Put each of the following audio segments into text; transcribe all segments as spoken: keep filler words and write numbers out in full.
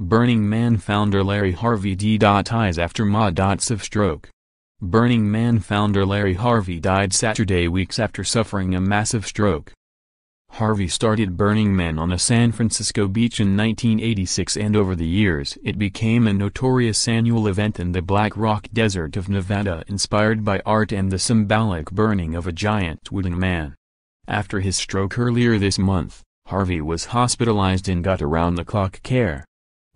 Burning Man founder Larry Harvey dies after M A dies of stroke. Burning Man founder Larry Harvey died Saturday weeks after suffering a massive stroke. Harvey started Burning Man on a San Francisco beach in nineteen eighty-six, and over the years it became a notorious annual event in the Black Rock Desert of Nevada, inspired by art and the symbolic burning of a giant wooden man. After his stroke earlier this month, Harvey was hospitalized and got around-the-clock care.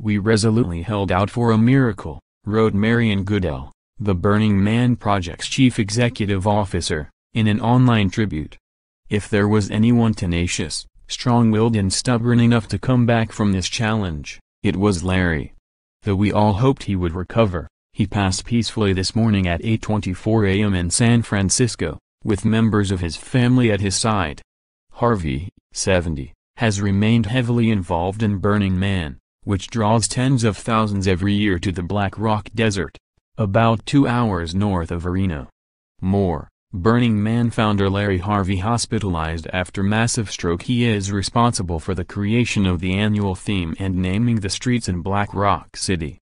"We resolutely held out for a miracle," wrote Marion Goodell, the Burning Man Project's chief executive officer, in an online tribute. "If there was anyone tenacious, strong-willed and stubborn enough to come back from this challenge, it was Larry. Though we all hoped he would recover, he passed peacefully this morning at eight twenty-four a m in San Francisco, with members of his family at his side." Harvey, seventy, has remained heavily involved in Burning Man, which draws tens of thousands every year to the Black Rock Desert, about two hours north of Reno. More: Burning Man founder Larry Harvey hospitalized after massive stroke. He is responsible for the creation of the annual theme and naming the streets in Black Rock City.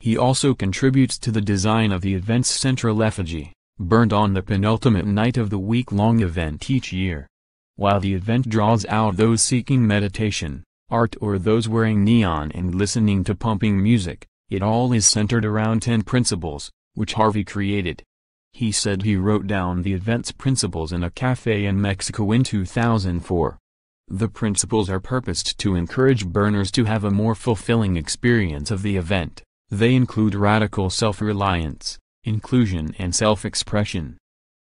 He also contributes to the design of the event's central effigy, burned on the penultimate night of the week-long event each year. While the event draws out those seeking meditation, art, or those wearing neon and listening to pumping music, it all is centered around ten principles, which Harvey created. He said he wrote down the event's principles in a cafe in Mexico in two thousand four. The principles are purposed to encourage burners to have a more fulfilling experience of the event. They include radical self-reliance, inclusion and self-expression.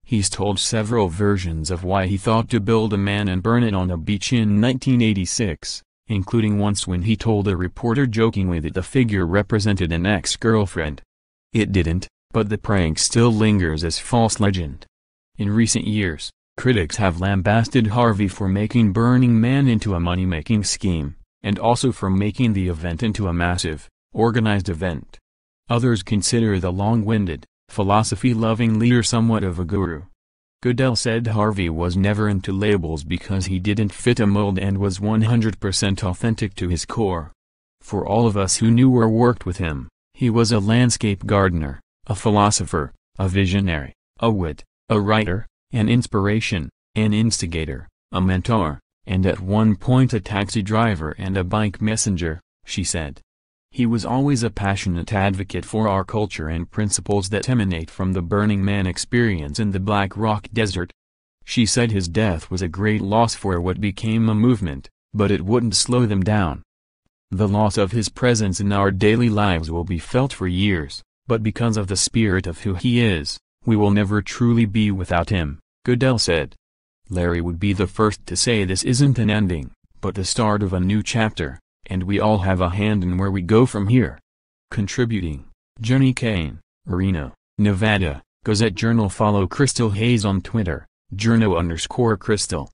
He's told several versions of why he thought to build a man and burn it on a beach in nineteen eighty-six. Including once when he told a reporter jokingly that the figure represented an ex-girlfriend. It didn't, but the prank still lingers as false legend. In recent years, critics have lambasted Harvey for making Burning Man into a money-making scheme, and also for making the event into a massive, organized event. Others consider the long-winded, philosophy-loving leader somewhat of a guru. Goodell said Harvey was never into labels because he didn't fit a mold and was one hundred percent authentic to his core. "For all of us who knew or worked with him, he was a landscape gardener, a philosopher, a visionary, a wit, a writer, an inspiration, an instigator, a mentor, and at one point a taxi driver and a bike messenger," she said. "He was always a passionate advocate for our culture and principles that emanate from the Burning Man experience in the Black Rock Desert." She said his death was a great loss for what became a movement, but it wouldn't slow them down. "The loss of his presence in our daily lives will be felt for years, but because of the spirit of who he is, we will never truly be without him," Goodell said. "Larry would be the first to say this isn't an ending, but the start of a new chapter, and we all have a hand in where we go from here." Contributing: Jenny Kane, Reno, Nevada, Gazette Journal. Follow Crystal Hayes on Twitter, journo underscore Crystal.